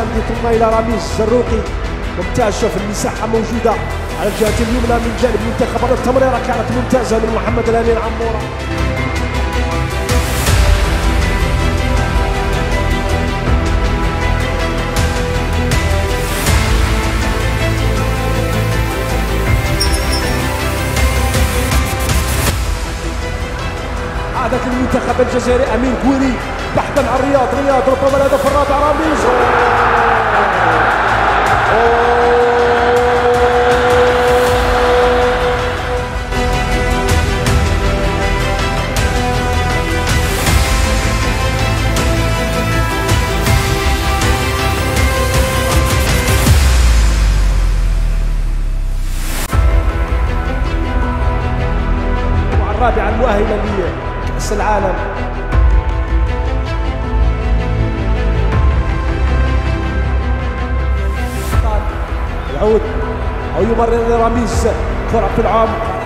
الهولندي ثم الى رامز زروقي. ممتازه في المساحه موجوده على الجهه اليمنى من جانب المنتخب. التمريره كانت ممتازه من محمد الأمين عموره. عادت للمنتخب الجزائري امين كوري بحثا عن رياض ربما الهدف الرابع. فراب عرام بيزر مع الرابعه المؤهله لكأس العالم. يعود أو يمرر رامز كرة في العمق.